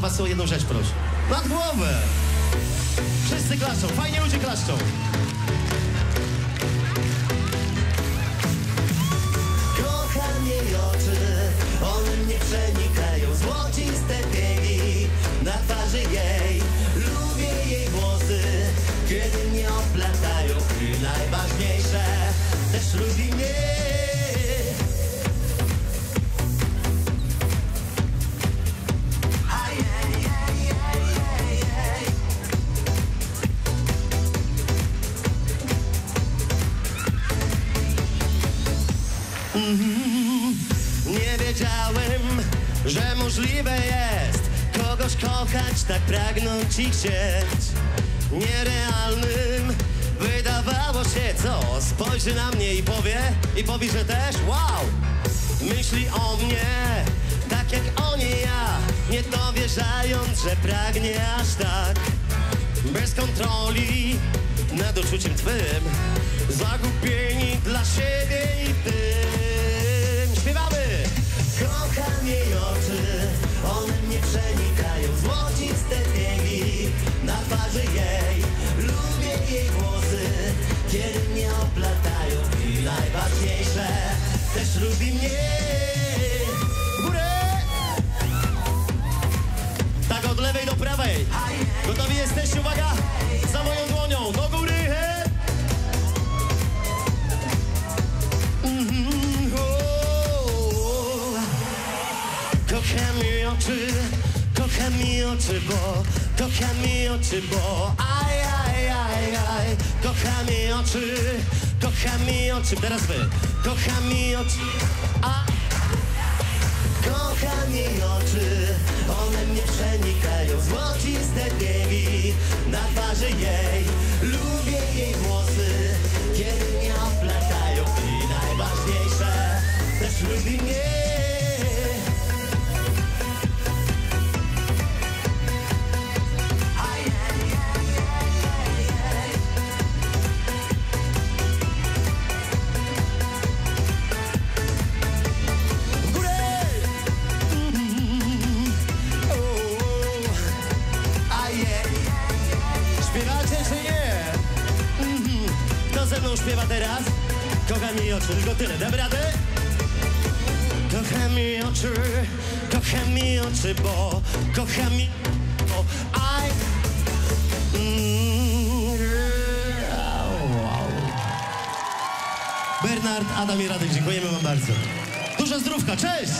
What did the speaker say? bardzo was o jedną rzecz proszę. Nad głowę! Wszyscy klaszczą, fajnie ludzie klaszczą. Kocham jej oczy, one mnie przenikają, złociste piegi na twarzy jej. Lubię jej włosy, kiedy mnie oplatają i najważniejsze, też lubi mnie. Nie wiedziałem, że możliwe jest kogoś kochać, tak pragnąć i chcieć. Nierealnym wydawało się, co spojrzy na mnie i powie, że też wow. Myśli o mnie, tak jak o niej ja, nie dowierzając, że pragnie aż tak. Bez kontroli nad uczuciem twym, zagubieni dla siebie i tym. Śpiewamy! Kocham jej oczy, one mnie przenikają, złociste piegi na twarzy jej. Lubię jej włosy, kiedy mnie oplatają i najważniejsze, też lubi mnie. Górę! Tak od lewej do prawej. Gotowi jesteście? Uwaga! Za moją dłonią, do góry! Kocha mi oczy, bo, kocha mi oczy, bo, aj, kocha mi oczy, teraz wy, kocha mi oczy, a. Kocha mi oczy, one mnie przenikają, złociste biegi na twarzy jej, lubię jej włosy, kiedy mnie oplatają i najważniejsze, też lubi mnie. Śpiewa teraz, kocha mi oczy, tylko tyle, dam radę? Kocha mi oczy, bo kocha mi, bo aj. Bernard, Adam i Radek, dziękujemy wam bardzo. Duża zdrówka, cześć!